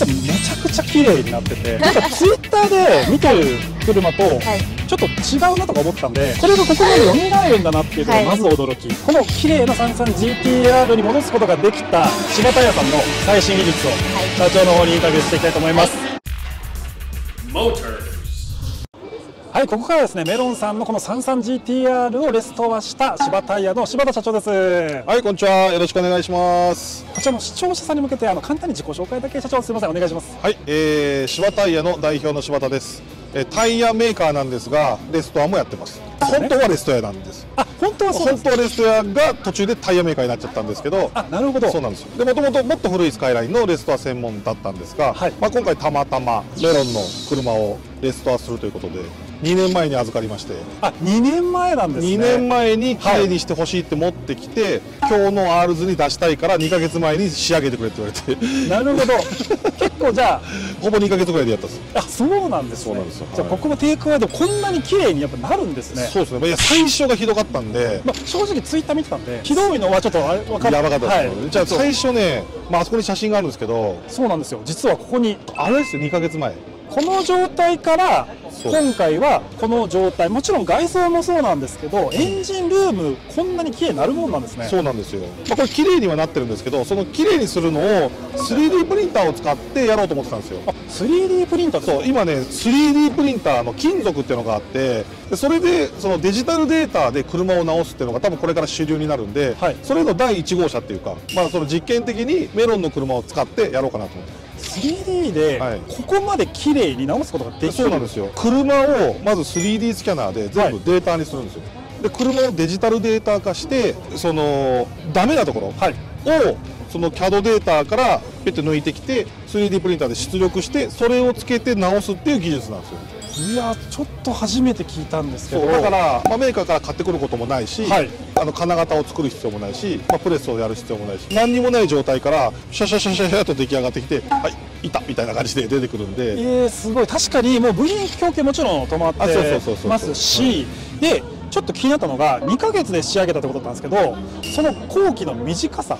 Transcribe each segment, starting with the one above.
車めちゃくちゃ綺麗になってて、なんかツイッターで見てる車とちょっと違うなとか思ったんで、これがここまで蘇るんだなっていうのがまず驚き、この綺麗な 33GTR に戻すことができた柴田屋さんの最新技術を社長の方にインタビューしていきたいと思います。はい、ここからですね、メロンさんのこの 33GTR をレストアした柴タイヤの柴田社長です。はい、こんにちは。よろしくお願いします。こちらの視聴者さんに向けて、簡単に自己紹介だけ社長、すみません、お願いします。はい、柴タイヤの代表の柴田です。タイヤメーカーなんですが、レストアもやってます。本当はレストアなんです。あ、本当はそうなんです。本当はレストアが途中でタイヤメーカーになっちゃったんですけど。あ、なるほど。そうなんですよ。で、もともともっと古いスカイラインのレストア専門だったんですが、はい、今回たまたまメロンの車をレストアするということで。2年前に預かりまして、あ、2年前なんですね。2年前にきれいにしてほしいって持ってきて、はい、今日の R 図に出したいから2ヶ月前に仕上げてくれって言われて。なるほど。結構じゃあほぼ2ヶ月ぐらいでやったんです。あ、そうなんですね。そうなんですよ。じゃあここのテイクアウトこんなに綺麗にやっぱなるんですね。そうですね。いや、最初がひどかったんで、まあ、正直ツイッター見てたんでひどいのはちょっとあれ分かった。やばかったですよね。はい、じゃあ最初ね、まあ、あそこに写真があるんですけど、そうなんですよ。実はここにあれですよ、2ヶ月前この状態から今回はこの状態、もちろん外装もそうなんですけど、エンジンルームこんなに綺麗になるもんなんですね。そうなんですよ。まあ、これ綺麗にはなってるんですけど、その綺麗にするのを 3D プリンターを使ってやろうと思ってたんですよ。あ、3D プリンター。そう、今ね 3D プリンターの金属っていうのがあって、それでそのデジタルデータで車を直すっていうのが多分これから主流になるんで、はい、それの第1号車っていうか、まあ、その実験的にメロンの車を使ってやろうかなと思って。3D でここまで綺麗に直すことができる、はい、そうなんですよ。車をまず 3D スキャナーで全部データにするんですよ。はい、で車をデジタルデータ化して、そのダメなところを、はい、その CAD データからペッて抜いてきて 3D プリンターで出力して、それをつけて直すっていう技術なんですよ。いや、ちょっと初めて聞いたんですけど、だから、まあ、メーカーから買ってくることもないし、はい、金型を作る必要もないし、まあ、プレスをやる必要もないし、何にもない状態からシャシャシャシャシャと出来上がってきて、はい、いたみたいな感じで出てくるんで、すごい。確かにもう部品供給もちろん止まってますし、でちょっと気になったのが2ヶ月で仕上げたってことなんですけど、その工期の短さ。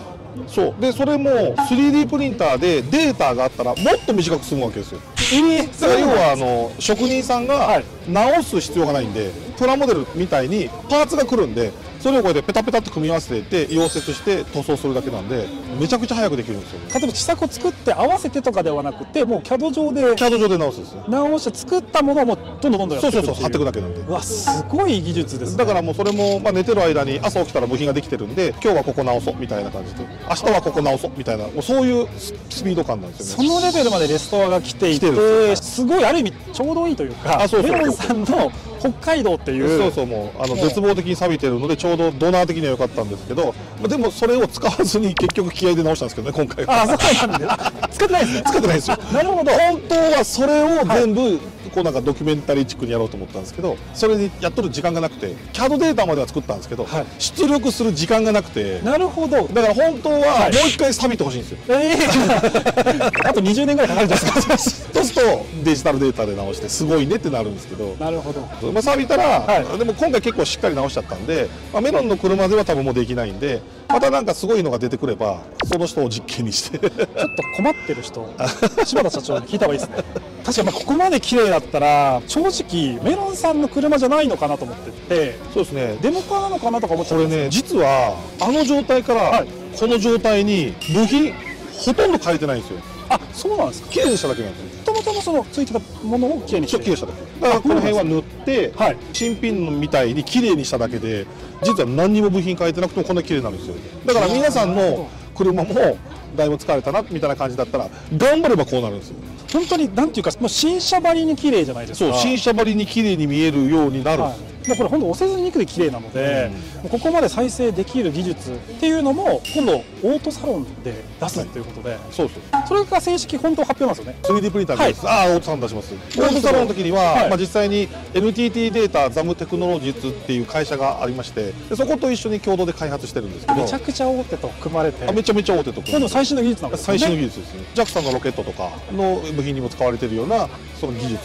そうで、それも 3D プリンターでデータがあったらもっと短く済むわけですよ。だから要は職人さんが直す必要がないんで、プラモデルみたいにパーツが来るんで、それをこうやってペタペタって組み合わせて溶接して塗装するだけなんで、めちゃくちゃ早くできるんですよ。例えば試作を作って合わせてとかではなくて、もう CAD 上で直すんですね。直して作ったものをもうどんどんやっていくっていう。そうそうそう、貼っていくだけなんで。うわ、すごい技術ですね。だからもうそれも、まあ、寝てる間に朝起きたら部品ができてるんで、今日はここ直そうみたいな感じで、明日はここ直そうみたいな、もうそういうスピード感なんですよね。そのレベルまでレストアが来ていて、すごいある意味ちょうどいいというか、メロンさんの北海道っていう、そうそう、もう絶望的に錆びてるのでちょうどドナー的には良かったんですけど、でもそれを使わずに結局気合で直したんですけどね、今回は。あ、そうなんです。使ってないですね。使ってないですよ。なるほど。本当はそれを全部、こうなんかドキュメンタリーチックにやろうと思ったんですけど、それにやっとる時間がなくて、CAD データまでは作ったんですけど、はい、出力する時間がなくて。なるほど。だから本当はもう一回錆びてほしいんですよ。あと20年ぐらいかかるじゃないですか。そうするとデジタルデータで直してすごいねってなるんですけど。なるほど。まあ錆びたら、はい、でも今回結構しっかり直しちゃったんで、まあ、メロンの車では多分もうできないんで、またなんかすごいのが出てくればその人を実験にして。ちょっと困ってる人、柴田社長に聞いた方がいいですね。確かに、まあここまで綺麗だったら正直メロンさんの車じゃないのかなと思ってて、そうですね、デモカーなのかなとか思ってたんですけど、これね、実はあの状態からこの状態に部品ほとんど変えてないんですよ。あ、そうなんですか。綺麗にしただけなんですよ。もともとのそのついてたものを綺麗にして、綺麗にしただけ。だからこの辺は塗って、はい、新品みたいに綺麗にしただけで、実は何にも部品変えてなくてもこんな綺麗になるんですよ。だから皆さんの車もだいぶ疲れたなみたいな感じだったら、頑張ればこうなるんですよ。本当になんていうか、もう新車ばりに綺麗じゃないですか。そう、新車ばりに綺麗に見えるようになるんですよ。はい、これ本当押せずに肉で綺麗なので、ここまで再生できる技術っていうのも今度オートサロンで出すっていうことで、それが正式本当発表なんですよね。 3D プリンターです。ああ、オートサロン出します。オートサロンの時には実際に NTT データザムテクノロジーズっていう会社がありまして、そこと一緒に共同で開発してるんですけど、めちゃくちゃ大手と組まれて、めちゃめちゃ大手と組まれて、最新の技術なんですね。最新の技術ですね。 JAXA のロケットとかの部品にも使われてるようなその技術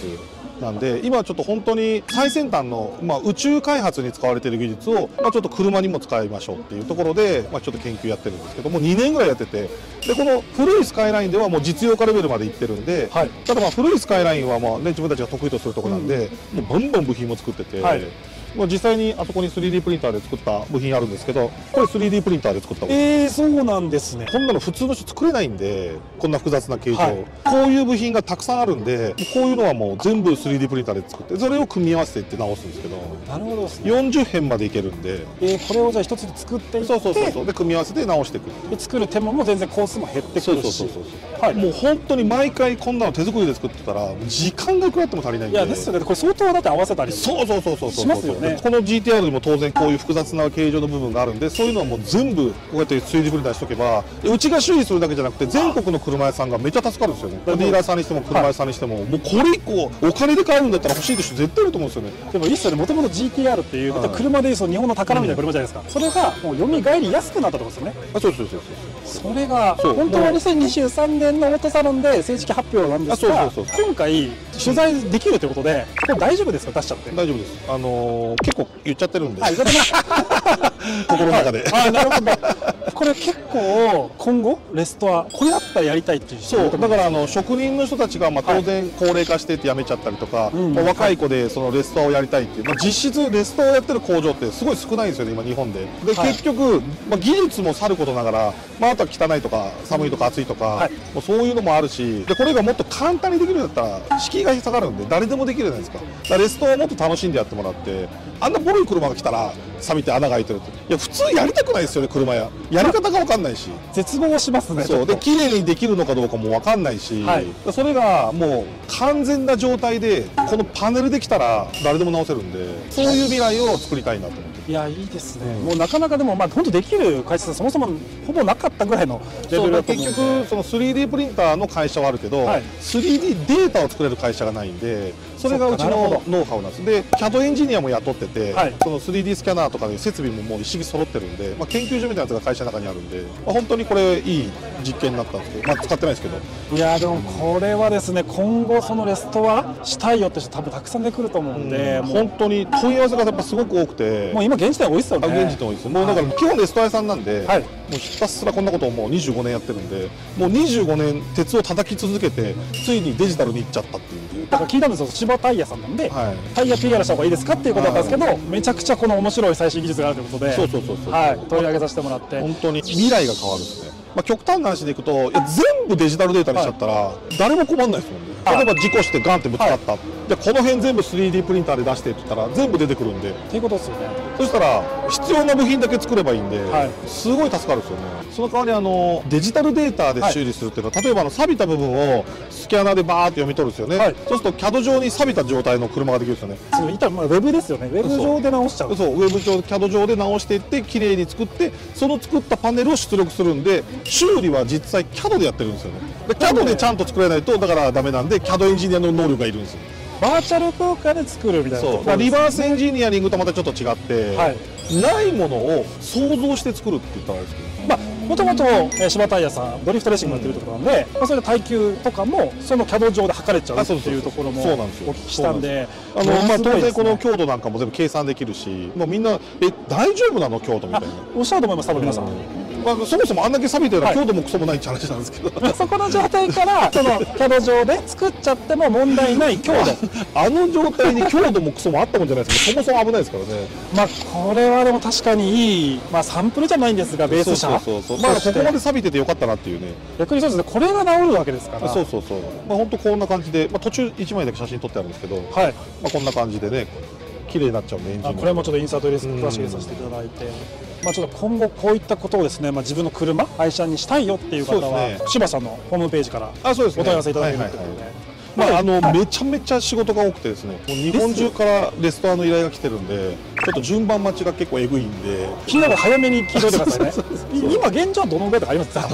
なんで、今ちょっと本当に最先端の、宇宙開発に使われている技術を、ちょっと車にも使いましょうっていうところで、ちょっと研究やってるんですけども、2年ぐらいやってて、でこの古いスカイラインではもう実用化レベルまでいってるんで、はい、ただ古いスカイラインは自分たちが得意とするところなんで、もうバンバン部品も作ってて。はい、実際にあそこに 3D プリンターで作った部品あるんですけど、これ 3D プリンターで作ったもの。そうなんですね。こんなの普通の人作れないんで、こんな複雑な形状、はい、こういう部品がたくさんあるんで、こういうのはもう全部 3D プリンターで作って、それを組み合わせていって直すんですけど、なるほどですね。40辺までいけるんで、これをじゃあ一つで作っていって、そうで組み合わせて直していくで、作る手間も全然工数も減ってくるし、もう本当に毎回こんなの手作りで作ってたら時間がいくらあっても足りないんで。いやですよね、これ相当だって合わせたりしますよね。この GTR にも当然こういう複雑な形状の部分があるんで、そういうのはもう全部こうやって 3D プリンターしておけば、うちが修理するだけじゃなくて全国の車屋さんがめっちゃ助かるんですよね。ディーラーさんにしても車屋さんにしても、もうこれ以降お金で買えるんだったら欲しいとして絶対いると思うんですよね。でもいいっすよね、もともと GTR っていう、車でいう日本の宝みたいな車じゃないですか、それがもうよみがえりやすくなったと思うんですよね。それが本当は2023年のオートサロンで正式発表なんですが、今回取材できるということで、これ大丈夫ですか、出しちゃって。大丈夫です、結構言っちゃってるんで、心の中で。なるほど。これ結構今後レストアこれだったらやりたいっていう。そうだから職人の人たちが当然高齢化してって辞めちゃったりとか、若い子でそのレストアをやりたいっていう、実質レストアをやってる工場ってすごい少ないんですよね、今日本で。で結局技術もさることながら、あとは汚いとか寒いとか暑いとか、もうそういうのもあるし、でこれがもっと簡単にできるんだったら敷居が下がるんで、誰でもできるじゃないですか。だからレストアをもっと楽しんでやってもらって、あんなボロい車が来たら錆びて穴が開いてるって、いや普通やりたくないですよね、車や。やり方が分かんないし、絶望しますね。そうで、綺麗にできるのかどうかも分かんないし、それがもう完全な状態でこのパネルできたら誰でも直せるんで、そういう未来を作りたいなと思って。いやいいですね、もうなかなかでも本当できる会社はそもそもほぼなかったぐらいのレベルだと思うんで、結局その 3D プリンターの会社はあるけど、3D データを作れる会社がないんで、それがうちのノウハウなんです。で CAD エンジニアも雇ってて、その 3D スキャナーとかの設備ももう一式揃ってるんで、研究所みたいなやつが会社の中にあるんで、本当にこれいい実験になったんですけど、使ってないですけど。いやでもこれはですね、今後そのレストアしたいよって人多分たくさんでくると思うんで、本当に問い合わせがやっぱすごく多くて、もう今現時点多いっすよね。現時点多いです。もうだから基本レストア屋さんなんで、もうひたすらこんなことをもう25年やってるんで、もう25年鉄を叩き続けて、ついにデジタルに行っちゃったっていう。だから聞いたんですよ、芝タイヤさんなんで、タイヤピアラした方がいいですかっていうことだったんですけど、めちゃくちゃこの面白い最新技術があるということで、取り上げさせてもらって、本当に未来が変わるんですね。極端な話でいくと、全部デジタルデータにしちゃったら誰も困んないですもんね。例えば事故してガンってぶつかった、でこの辺全部 3D プリンターで出してって言ったら全部出てくるんで。っていうことですよね。そしたら必要な部品だけ作ればいいんで、すごい助かるんですよね。その代わりデジタルデータで修理するっていうのは、例えば錆びた部分をスキャナーでバーって読み取るんですよね。そうすると CAD 上に錆びた状態の車ができるんですよね。そういったらウェブですよね。ウェブ上で直しちゃう。そうウェブ上 CAD 上で直していって綺麗に作って、その作ったパネルを出力するんで、修理は実際 CAD でやってるんですよね。CAD でちゃんと作れないとだからダメなんで、 CAD エンジニアの能力がいるんですよ。バーチャル空間で作るみたいな。そう、リバースエンジニアリングとまたちょっと違って、ないものを想像して作るって言ったらあれですけど、もともと芝タイヤさんドリフトレーシングやってるところなんで、それで耐久とかもその CAD 上で測れちゃうっていうところもお聞きしたんで、当然この強度なんかも全部計算できるし、もうみんな「え大丈夫なの強度」みたいなおっしゃると思います、多分皆さん。そもそもあんだけ錆びたら強度もクソもないって話なんですけど、そこの状態からその CAD 上で作っちゃっても問題ない強度、あの状態に強度もクソもあったもんじゃないですけど、そもそも危ないですからね。これはでも確かにいい、サンプルじゃないんですが、ベース車ここまで錆びててよかったなっていうね。逆にそうですね、これが治るわけですから。本当こんな感じで、途中1枚だけ写真撮ってあるんですけど、こんな感じでね綺麗になっちゃうね。これもちょっとインサートです、詳しくさせていただいて、ちょっと今後こういったことをですね、自分の車愛車にしたいよっていう方は柴さんのホームページからお問い合わせいただけるということで。めちゃめちゃ仕事が多くてですね、日本中からレストアの依頼が来てるんで、ちょっと順番待ちが結構えぐいんで、気になる早めに聞いといてくださいね。今現状はどのぐらいとかありますか？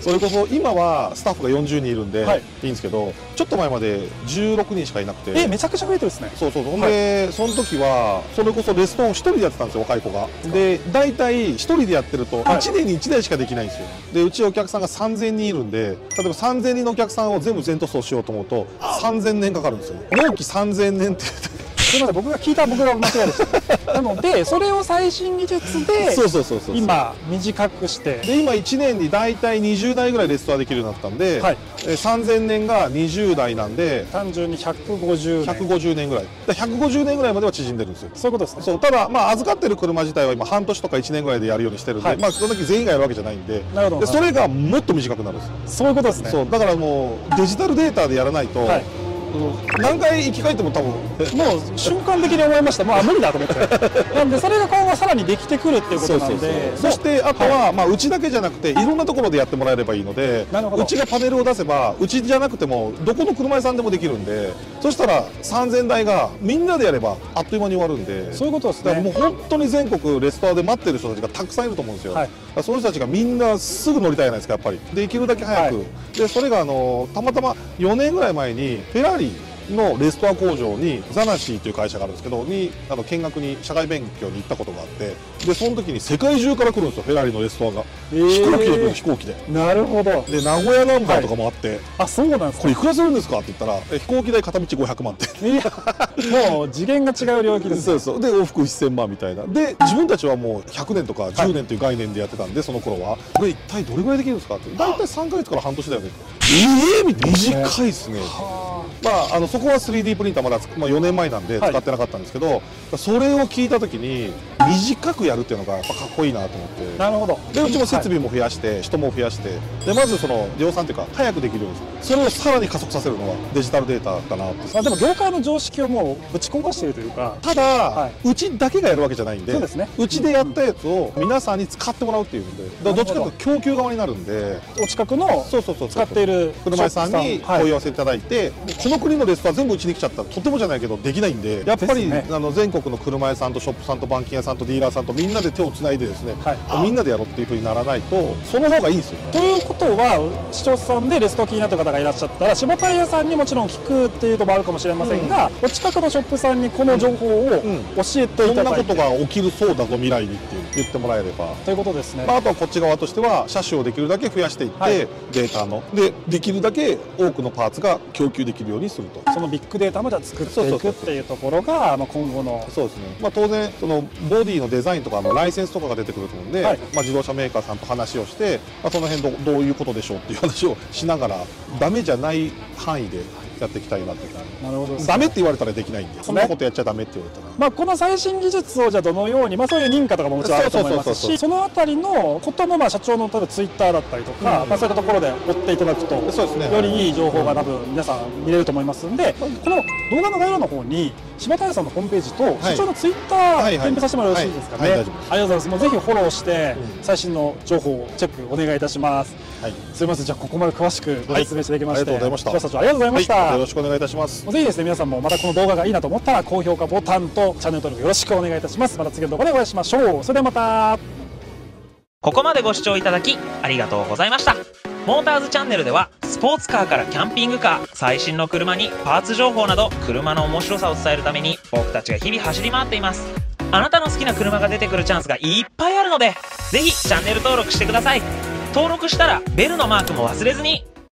それこそ今はスタッフが40人いるんで、はい、いいんですけど、ちょっと前まで16人しかいなくて、めちゃくちゃ増えてるですね。そうそうそう、はい、でその時はそれこそレストンを1人でやってたんですよ、若い子が。で大体1人でやってると1年に1台しかできないんですよ。でうちお客さんが3000人いるんで、例えば3000人のお客さんを全部全塗装しようと思うと3000年かかるんですよ。納期3000年ってすみません、僕が聞いた僕が間違いでした。なのでそれを最新技術で今短くしてで、今1年に大体20台ぐらいレストアできるようになったんで、はい、3000年が20台なんで単純に150年ぐらい、150年ぐらいまでは縮んでるんですよ。そういうことですね。そう、ただ、まあ、預かってる車自体は今半年とか1年ぐらいでやるようにしてるんで、はい、まあその時全員がやるわけじゃないんで、でそれがもっと短くなるんですよ。そういうことですね。そうだからもうデジタルデータでやらないと、はい、何回生き返っても多分もう瞬間的に思いました。まあ無理だと思ってなんでそれが今後さらにできてくるっていうことなので、そしてあとはまあうちだけじゃなくていろんなところでやってもらえればいいので、うちがパネルを出せばうちじゃなくてもどこの車屋さんでもできるんで、そしたら3000台がみんなでやればあっという間に終わるんで。そういうことですね。だからもう本当に全国レストアで待ってる人たちがたくさんいると思うんですよ、はい、その人たちがみんなすぐ乗りたいじゃないですか、やっぱり。できるだけ早く、はい、でそれがたまたま4年ぐらい前にフェラーリのレストア工場にザナシーという会社があるんですけどに見学に社会勉強に行ったことがあって、でその時に世界中から来るんですよ、フェラーリのレストアが、飛行機で来る、飛行機で。なるほど。で名古屋ナンバーとかもあって、はい、あ、そうなんですか。これいくらするんですかって言ったら、飛行機代片道500万ってもう次元が違う領域です、ね、そうそう。で往復1000万みたいな。で自分たちはもう100年とか10年という概念でやってたんで、その頃はこれ一体どれぐらいできるんですかって、大体3ヶ月から半年だよね。短いですね。まあ、そこは 3D プリンターまだ、まあ、4年前なんで使ってなかったんですけど、はい、それを聞いた時に短くやるっていうのがやっぱかっこいいなと思って。なるほど。でうちも設備も増やして、はい、人も増やして、でまずその量産っていうか早くできるように、それをさらに加速させるのがデジタルデータだなって。まあでも業界の常識をもうぶち壊しているというか、ただ、はい、うちだけがやるわけじゃないんで、そうですね、うちでやったやつを皆さんに使ってもらうっていうんで、だからどっちかというと供給側になるんで、お近くの使っている車屋さんに問い合わせいただいて、はい、この国のレストア全部うちに来ちゃったらとてもじゃないけどできないんで、やっぱり、ね、全国の車屋さんとショップさんと板金屋さんとディーラーさんとみんなで手をつないでですね、はい、みんなでやろうっていうふうにならないとその方がいいんですよ。ということは視聴者さんでレストア気になった方がいらっしゃったら、下タイヤさんにもちろん聞くっていうのもあるかもしれませんが、うん、お近くのショップさんにこの情報を教えていただいて、こんなことが起きるそうだぞ未来にって言ってもらえればということですね。まあ、あとはこっち側としては車種をできるだけ増やしていって、はい、データのできるだけ多くのパーツが供給できるようにすると、そのビッグデータまでは作っていくっていうところが今後の。そうですね。まあ当然そのボディのデザインとかライセンスとかが出てくると思うんで、はい、まあ自動車メーカーさんと話をして、まあ、その辺どういうことでしょうっていう話をしながら、ダメじゃない範囲でやっていきたいなっていう感じ。なるほど、ね。ダメって言われたらできないんで、そんなことやっちゃダメって言われたら。まあこの最新技術をじゃあどのように、まあそういう認可とかももちろんあると思いますし、そのあたりのこともまあ社長の例えばツイッターだったりとか、まあそういったところで追っていただくと、そうですね、よりいい情報が多分皆さん見れると思いますんで、この動画の概要欄の方に柴田屋さんのホームページと社長のツイッター添付させてもらうよろしいですかね。ありがとうございます。もうぜひフォローして最新の情報をチェックお願いいたします。はい。すみません、じゃあここまで詳しくご説明していただきまして、ありがとうございました。社長ありがとうございました。よろしくお願いいたします。ぜひですね、皆さんもまたこの動画がいいなと思ったら高評価ボタンとチャンネル登録よろしくお願いいたします。また次の動画でお会いしましょう。それではまた。ここまでご視聴いただきありがとうございました。モーターズチャンネルではスポーツカーからキャンピングカー、最新の車にパーツ情報など車の面白さを伝えるために僕たちが日々走り回っています。あなたの好きな車が出てくるチャンスがいっぱいあるので、ぜひチャンネル登録してください。登録したらベルのマークも忘れずに。